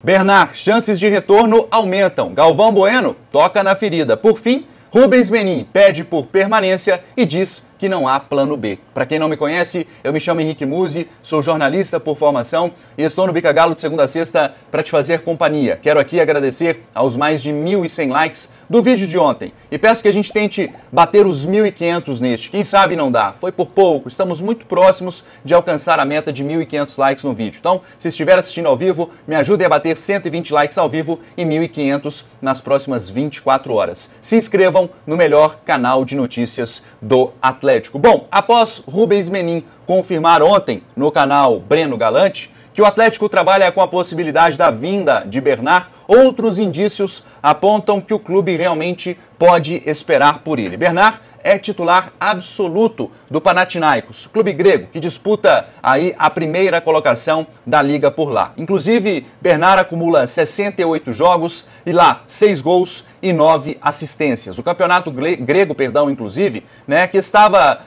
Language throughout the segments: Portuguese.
Bernard, chances de retorno aumentam. Galvão Bueno toca na ferida. Por fim, Rubens Menin pede por permanência e diz que não há plano B. Para quem não me conhece, eu me chamo Henrique Muzzi, sou jornalista por formação e estou no Bica Galo de segunda a sexta para te fazer companhia. Quero aqui agradecer aos mais de 1.100 likes do vídeo de ontem e peço que a gente tente bater os 1.500 neste. Quem sabe não dá, foi por pouco, estamos muito próximos de alcançar a meta de 1.500 likes no vídeo. Então, se estiver assistindo ao vivo, me ajude a bater 120 likes ao vivo e 1.500 nas próximas 24 horas. Se inscrevam no melhor canal de notícias do Atlético. Bom, após Rubens Menin confirmar ontem no canal Breno Galante que o Atlético trabalha com a possibilidade da vinda de Bernard, outros indícios apontam que o clube realmente pode esperar por ele. Bernard é titular absoluto do Panathinaikos, clube grego que disputa aí a primeira colocação da liga por lá. Inclusive, Bernard acumula 68 jogos e lá 6 gols e 9 assistências. O campeonato grego, inclusive, né, que estava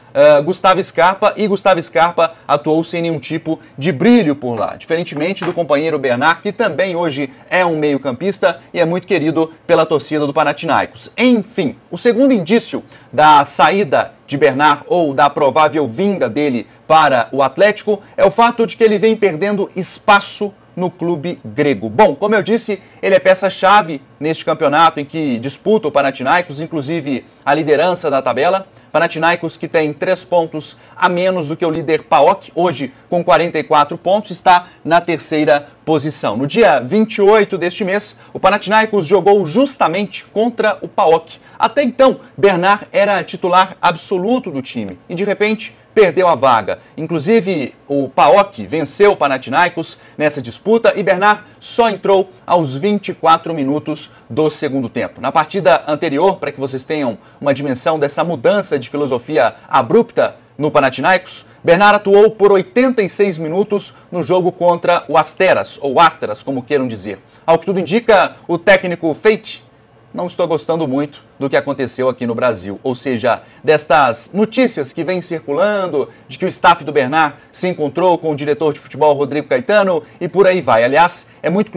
Gustavo Scarpa, e Gustavo Scarpa atuou sem nenhum tipo de brilho por lá, diferentemente do companheiro Bernard, que também hoje é um meio-campista e é muito querido pela torcida do Panathinaikos. Enfim, o segundo indício da saída de Bernard ou da provável vinda dele para o Atlético é o fato de que ele vem perdendo espaço no clube grego. Bom, como eu disse, ele é peça-chave neste campeonato em que disputa o Panathinaikos, inclusive a liderança da tabela. Panathinaikos, que tem 3 pontos a menos do que o líder PAOK, hoje com 44 pontos, está na terceira posição. No dia 28 deste mês, o Panathinaikos jogou justamente contra o PAOK. Até então, Bernard era titular absoluto do time e, de repente, perdeu a vaga. Inclusive, o PAOK venceu o Panathinaikos nessa disputa e Bernard só entrou aos 24 minutos do segundo tempo. Na partida anterior, para que vocês tenham uma dimensão dessa mudança de filosofia abrupta no Panathinaikos, Bernard atuou por 86 minutos no jogo contra o Asteras, ou Asteras, como queiram dizer. Ao que tudo indica, o técnico Feit não estou gostando muito do que aconteceu aqui no Brasil, ou seja, destas notícias que vêm circulando de que o staff do Bernard se encontrou com o diretor de futebol Rodrigo Caetano e por aí vai. Aliás, é muito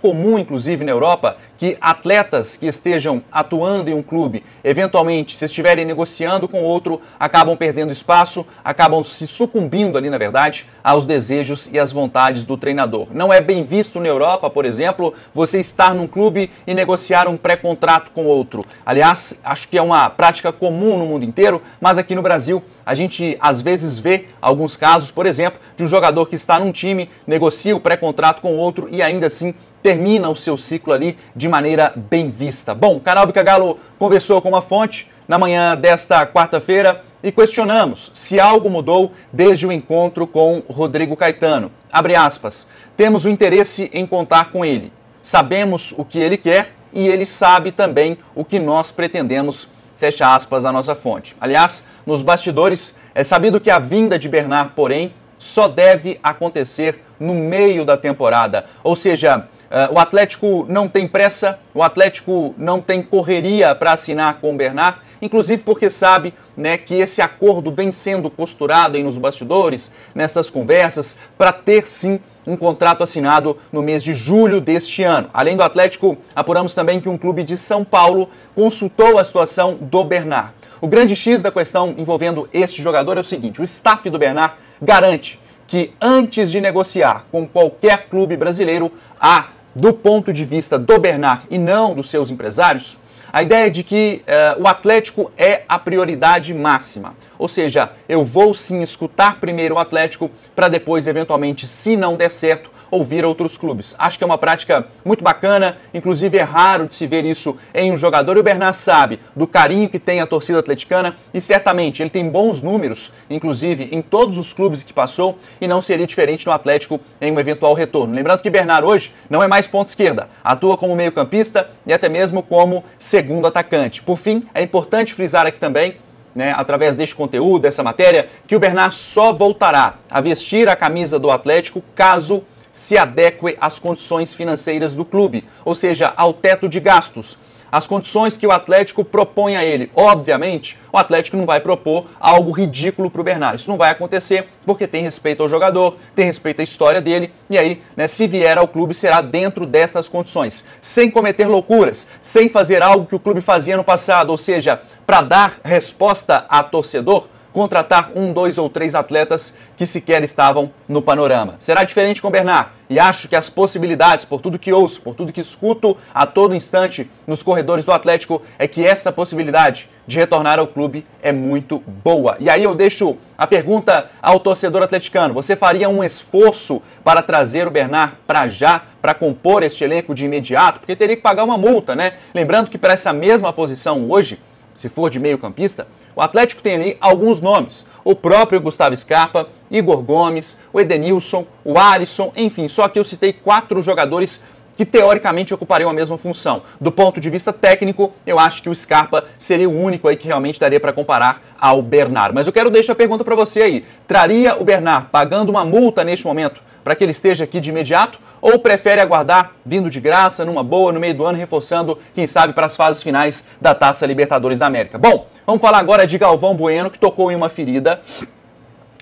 comum, inclusive na Europa, que atletas que estejam atuando em um clube, eventualmente, se estiverem negociando com outro, acabam perdendo espaço, acabam se sucumbindo ali, na verdade, aos desejos e às vontades do treinador. Não é bem visto na Europa, por exemplo, você estar num clube e negociar um pré-contrato com outro. Aliás, acho que é uma prática comum no mundo inteiro, mas aqui no Brasil a gente às vezes vê alguns casos, por exemplo, de um jogador que está num time, negocia o pré-contrato com outro e ainda assim termina o seu ciclo ali de maneira bem vista. Bom, o Canal Bica Galo conversou com uma fonte na manhã desta quarta-feira e questionamos se algo mudou desde o encontro com Rodrigo Caetano. Abre aspas, temos o interesse em contar com ele, sabemos o que ele quer e ele sabe também o que nós pretendemos, fecha aspas, a nossa fonte. Aliás, nos bastidores, é sabido que a vinda de Bernard, porém, só deve acontecer no meio da temporada. Ou seja, o Atlético não tem pressa, o Atlético não tem correria para assinar com o Bernard, inclusive porque sabe, né, que esse acordo vem sendo costurado aí nos bastidores, nessas conversas, para ter sim um contrato assinado no mês de julho deste ano. Além do Atlético, apuramos também que um clube de São Paulo consultou a situação do Bernard. O grande X da questão envolvendo este jogador é o seguinte, o staff do Bernard garante que antes de negociar com qualquer clube brasileiro, há, do ponto de vista do Bernard e não dos seus empresários, a ideia de que o Atlético é a prioridade máxima. Ou seja, eu vou sim escutar primeiro o Atlético para depois, eventualmente, se não der certo, ouvir outros clubes. Acho que é uma prática muito bacana, inclusive é raro de se ver isso em um jogador. E o Bernard sabe do carinho que tem a torcida atleticana e certamente ele tem bons números, inclusive em todos os clubes que passou e não seria diferente no Atlético em um eventual retorno. Lembrando que Bernard hoje não é mais ponta esquerda, atua como meio-campista e até mesmo como segundo atacante. Por fim, é importante frisar aqui também, né, através deste conteúdo, dessa matéria, que o Bernard só voltará a vestir a camisa do Atlético caso se adeque às condições financeiras do clube, ou seja, ao teto de gastos. as condições que o Atlético propõe a ele. Obviamente, o Atlético não vai propor algo ridículo para o Bernard. Isso não vai acontecer porque tem respeito ao jogador, tem respeito à história dele, e aí, né, se vier ao clube, será dentro dessas condições, sem cometer loucuras, sem fazer algo que o clube fazia no passado, ou seja, para dar resposta a torcedor, contratar um, dois ou três atletas que sequer estavam no panorama. Será diferente com o Bernard, e acho que as possibilidades, por tudo que ouço, por tudo que escuto a todo instante nos corredores do Atlético, é que essa possibilidade de retornar ao clube é muito boa. E aí eu deixo a pergunta ao torcedor atleticano: você faria um esforço para trazer o Bernard para já, para compor este elenco de imediato? Porque teria que pagar uma multa, né? Lembrando que para essa mesma posição hoje, se for de meio-campista, o Atlético tem ali alguns nomes. O próprio Gustavo Scarpa, Igor Gomes, o Edenilson, o Alisson, enfim. Só que eu citei 4 jogadores que teoricamente ocupariam a mesma função. Do ponto de vista técnico, eu acho que o Scarpa seria o único aí que realmente daria para comparar ao Bernard. Mas eu quero deixar a pergunta para você aí. Traria o Bernard pagando uma multa neste momento para que ele esteja aqui de imediato, ou prefere aguardar vindo de graça, numa boa, no meio do ano, reforçando, quem sabe, para as fases finais da Taça Libertadores da América? Bom, vamos falar agora de Galvão Bueno, que tocou em uma ferida.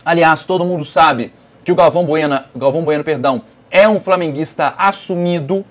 Aliás, todo mundo sabe que o Galvão Bueno, é um flamenguista assumido,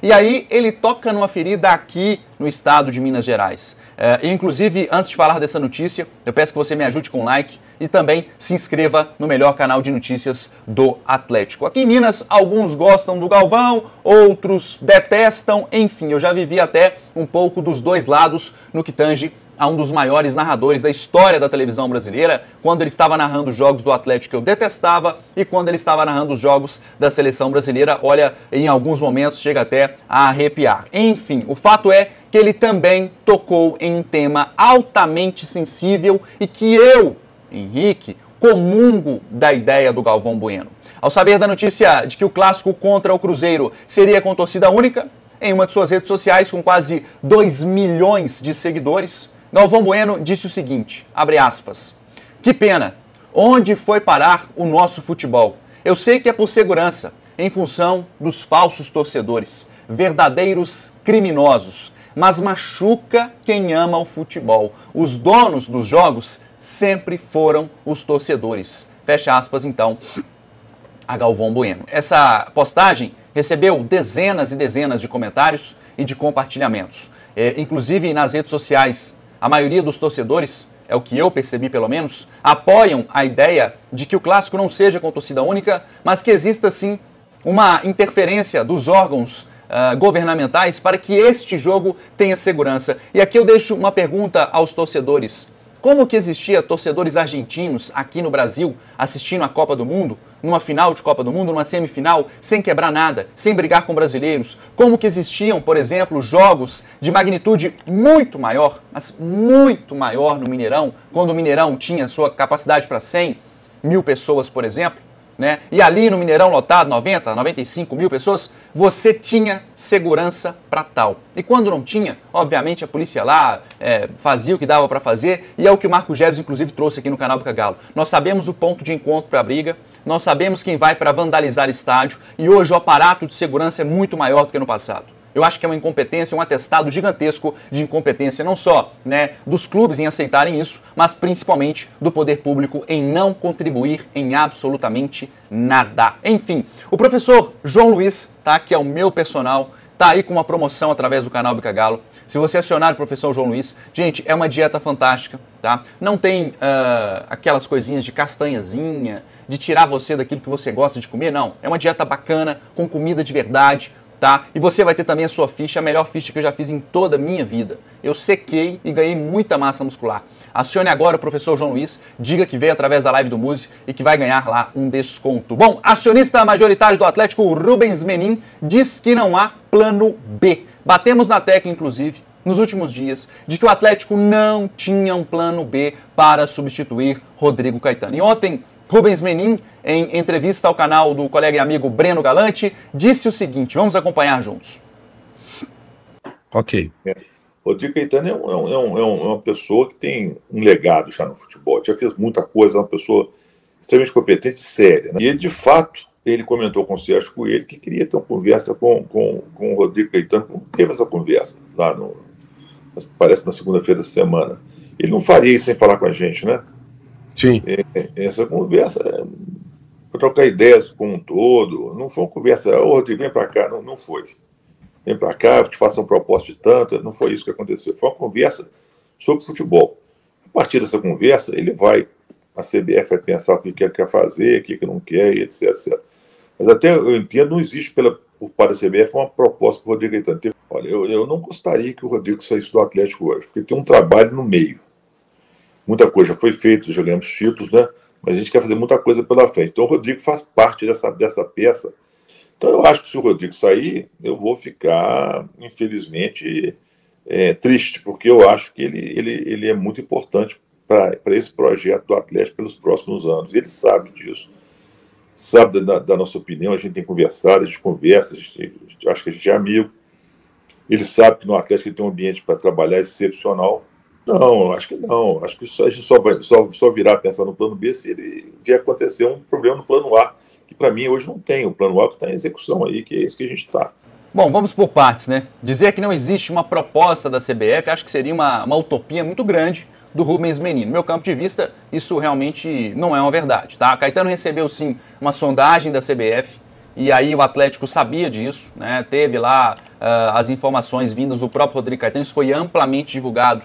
e aí ele toca numa ferida aqui no estado de Minas Gerais. Inclusive, antes de falar dessa notícia, eu peço que você me ajude com um like e também se inscreva no melhor canal de notícias do Atlético. Aqui em Minas, alguns gostam do Galvão, outros detestam, enfim, eu já vivi até um pouco dos dois lados no que tange a um dos maiores narradores da história da televisão brasileira. Quando ele estava narrando os jogos do Atlético, eu detestava, e quando ele estava narrando os jogos da seleção brasileira, olha, em alguns momentos chega até a arrepiar. Enfim, o fato é que ele também tocou em um tema altamente sensível e que eu, Henrique, comungo da ideia do Galvão Bueno. Ao saber da notícia de que o clássico contra o Cruzeiro seria com torcida única, em uma de suas redes sociais com quase 2 milhões de seguidores, Galvão Bueno disse o seguinte, abre aspas: "Que pena, onde foi parar o nosso futebol? Eu sei que é por segurança, em função dos falsos torcedores, verdadeiros criminosos, mas machuca quem ama o futebol. Os donos dos jogos sempre foram os torcedores." Fecha aspas, então, a Galvão Bueno. Essa postagem recebeu dezenas e dezenas de comentários e de compartilhamentos. Inclusive, nas redes sociais, a maioria dos torcedores, é o que eu percebi pelo menos, apoiam a ideia de que o clássico não seja com torcida única, mas que exista sim uma interferência dos órgãos governamentais para que este jogo tenha segurança. E aqui eu deixo uma pergunta aos torcedores: como que existia torcedores argentinos aqui no Brasil assistindo a Copa do Mundo, numa final de Copa do Mundo, numa semifinal, sem quebrar nada, sem brigar com brasileiros? Como que existiam, por exemplo, jogos de magnitude muito maior, mas muito maior no Mineirão, quando o Mineirão tinha sua capacidade para 100 mil pessoas, por exemplo, né? E ali no Mineirão lotado, 90, 95 mil pessoas, você tinha segurança para tal. E quando não tinha, obviamente a polícia lá fazia o que dava para fazer, e é o que o Marco Geves, inclusive, trouxe aqui no Canal Bica Galo. Nós sabemos o ponto de encontro para a briga, nós sabemos quem vai para vandalizar estádio, e hoje o aparato de segurança é muito maior do que no passado. Eu acho que é uma incompetência, um atestado gigantesco de incompetência, não só, né, dos clubes em aceitarem isso, mas principalmente do poder público em não contribuir em absolutamente nada. Enfim, o professor João Luiz, tá, que é o meu personal, tá aí com uma promoção através do Canal Bica Galo. Se você acionar o professor João Luiz, gente, é uma dieta fantástica, tá? Não tem aquelas coisinhas de castanhazinha, de tirar você daquilo que você gosta de comer, não. É uma dieta bacana, com comida de verdade, tá? E você vai ter também a sua ficha, a melhor ficha que eu já fiz em toda a minha vida. Eu sequei e ganhei muita massa muscular. Acione agora o professor João Luiz, diga que veio através da live do Muzzi e que vai ganhar lá um desconto. Bom, acionista majoritário do Atlético, o Rubens Menin, diz que não há plano B. Batemos na tecla, inclusive, nos últimos dias, de que o Atlético não tinha um plano B para substituir Rodrigo Caetano. E ontem, Rubens Menin, em entrevista ao canal do colega e amigo Breno Galante, disse o seguinte, vamos acompanhar juntos. Ok. Rodrigo Caetano é uma pessoa que tem um legado já no futebol, já fez muita coisa, é uma pessoa extremamente competente, séria, né? E ele, de fato, ele comentou com o Sérgio Coelho que queria ter uma conversa com o Rodrigo Caetano, não teve essa conversa lá no, mas parece na segunda-feira da semana. Ele não faria isso sem falar com a gente, né? Sim. Essa conversa, para trocar ideias com um todo, não foi uma conversa, ô Rodrigo, vem para cá, não foi. Vem para cá, te faço uma proposta de tanto, não foi isso que aconteceu. Foi uma conversa sobre futebol. A partir dessa conversa, ele vai, a CBF vai pensar o que quer fazer, o que não quer, e etc, etc. Mas até eu entendo, não existe para a CBF uma proposta para o Rodrigo Caetano. Olha, eu não gostaria que o Rodrigo saísse do Atlético hoje, porque tem um trabalho no meio. Muita coisa já foi feita, já ganhamos títulos, né? Mas a gente quer fazer muita coisa pela frente. Então o Rodrigo faz parte dessa peça. Então eu acho que se o Rodrigo sair, eu vou ficar, infelizmente, triste, porque eu acho que ele é muito importante para esse projeto do Atlético pelos próximos anos. Ele sabe disso. Sabe da nossa opinião, a gente tem conversado, a gente conversa, acho que a gente é amigo. Ele sabe que no Atlético ele tem um ambiente para trabalhar excepcional. Não, acho que não. Acho que a gente só virá pensar no plano B se ele vier acontecer um problema no plano A, que para mim hoje não tem. O plano A que está em execução aí, que é isso que a gente está. Bom, vamos por partes, né? Dizer que não existe uma proposta da CBF, acho que seria uma utopia muito grande do Rubens Menin. No meu campo de vista, isso realmente não é uma verdade, tá? Caetano recebeu, sim, uma sondagem da CBF, e aí o Atlético sabia disso, né? Teve lá as informações vindas do próprio Rodrigo Caetano, isso foi amplamente divulgado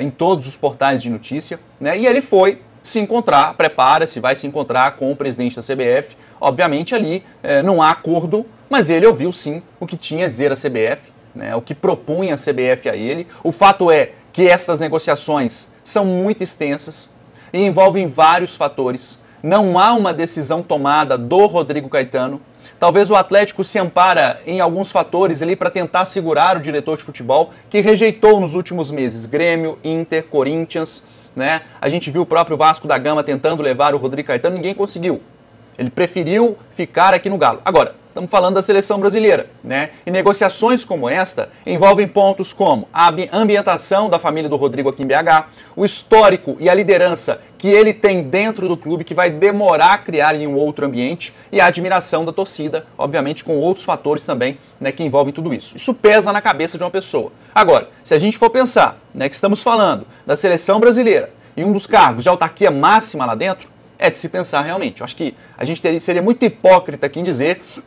em todos os portais de notícia, né? E ele foi se encontrar, prepara-se, vai se encontrar com o presidente da CBF. Obviamente ali não há acordo, mas ele ouviu sim o que tinha a dizer a CBF, né? O que propunha a CBF a ele. O fato é que essas negociações são muito extensas e envolvem vários fatores. Não há uma decisão tomada do Rodrigo Caetano. Talvez o Atlético se ampara em alguns fatores ali para tentar segurar o diretor de futebol, que rejeitou nos últimos meses Grêmio, Inter, Corinthians, né? A gente viu o próprio Vasco da Gama tentando levar o Rodrigo Caetano, ninguém conseguiu. Ele preferiu ficar aqui no Galo. Agora, estamos falando da seleção brasileira, né? E negociações como esta envolvem pontos como a ambientação da família do Rodrigo aqui em BH, o histórico e a liderança que ele tem dentro do clube, que vai demorar a criar em um outro ambiente, e a admiração da torcida, obviamente com outros fatores também, né, que envolvem tudo isso. Isso pesa na cabeça de uma pessoa. Agora, se a gente for pensar, né, que estamos falando da seleção brasileira e um dos cargos de autarquia máxima lá dentro, é de se pensar realmente. Eu acho que a gente seria muito hipócrita aqui em dizer que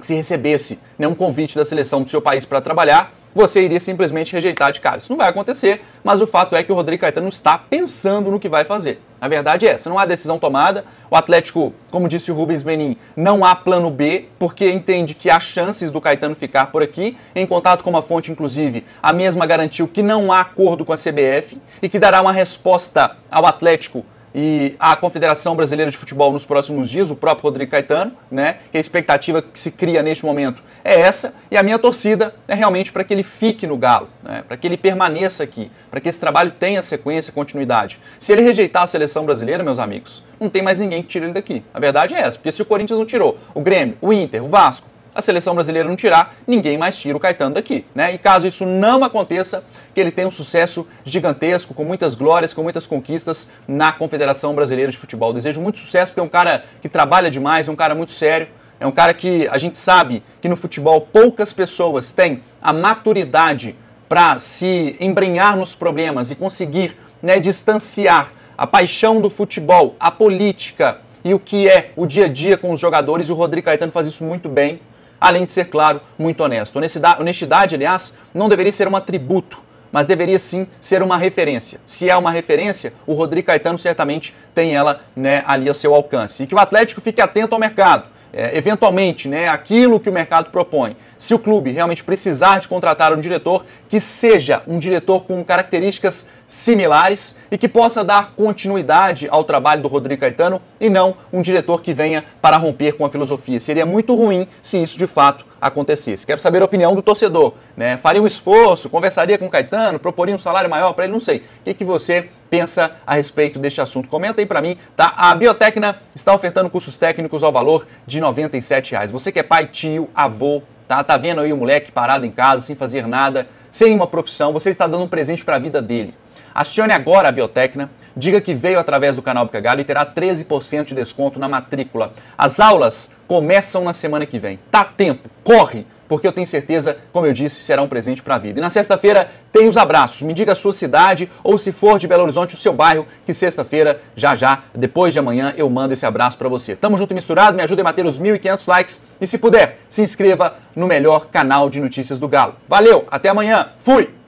se recebesse, né, um convite da seleção do seu país para trabalhar, você iria simplesmente rejeitar de cara. Isso não vai acontecer, mas o fato é que o Rodrigo Caetano está pensando no que vai fazer. A verdade é essa, não há decisão tomada. O Atlético, como disse o Rubens Menin, não há plano B, porque entende que há chances do Caetano ficar por aqui. Em contato com uma fonte, inclusive, a mesma garantiu que não há acordo com a CBF e que dará uma resposta ao Atlético e a Confederação Brasileira de Futebol nos próximos dias, o próprio Rodrigo Caetano, né? Que a expectativa que se cria neste momento é essa, e a minha torcida é realmente para que ele fique no Galo, né? Para que ele permaneça aqui, para que esse trabalho tenha sequência e continuidade. Se ele rejeitar a seleção brasileira, meus amigos, não tem mais ninguém que tire ele daqui. A verdade é essa, porque se o Corinthians não tirou, o Grêmio, o Inter, o Vasco, a seleção brasileira não tirar, ninguém mais tira o Caetano daqui, né? E caso isso não aconteça, que ele tenha um sucesso gigantesco, com muitas glórias, com muitas conquistas na Confederação Brasileira de Futebol. Desejo muito sucesso, porque é um cara que trabalha demais, é um cara muito sério, é um cara que a gente sabe que no futebol poucas pessoas têm a maturidade para se embrenhar nos problemas e conseguir, né, distanciar a paixão do futebol, a política e o que é o dia a dia com os jogadores, e o Rodrigo Caetano faz isso muito bem. Além de ser, claro, muito honesto. Honestidade, aliás, não deveria ser um atributo, mas deveria sim ser uma referência. Se é uma referência, o Rodrigo Caetano certamente tem ela, né, ali ao seu alcance. E que o Atlético fique atento ao mercado. Eventualmente, né, aquilo que o mercado propõe. Se o clube realmente precisar de contratar um diretor, que seja um diretor com características similares e que possa dar continuidade ao trabalho do Rodrigo Caetano, e não um diretor que venha para romper com a filosofia. Seria muito ruim se isso de fato acontecesse. Quero saber a opinião do torcedor, né? Faria um esforço, conversaria com o Caetano, proporia um salário maior para ele, não sei. O que você pensa a respeito deste assunto? Comenta aí para mim, tá? A Biotecna está ofertando cursos técnicos ao valor de R$ 97,00. Você que é pai, tio, avô, tá vendo aí o moleque parado em casa, sem fazer nada, sem uma profissão, você está dando um presente para a vida dele. Acione agora a Biotecna, diga que veio através do Canal Bica Galo e terá 13% de desconto na matrícula. As aulas começam na semana que vem. Tá tempo, corre! porque eu tenho certeza, como eu disse, será um presente para a vida. E na sexta-feira tem os abraços. Me diga a sua cidade ou, se for de Belo Horizonte, o seu bairro, que sexta-feira, já, depois de amanhã, eu mando esse abraço para você. Tamo junto e misturado, me ajuda a bater os 1.500 likes e, se puder, se inscreva no melhor canal de notícias do Galo. Valeu, até amanhã. Fui!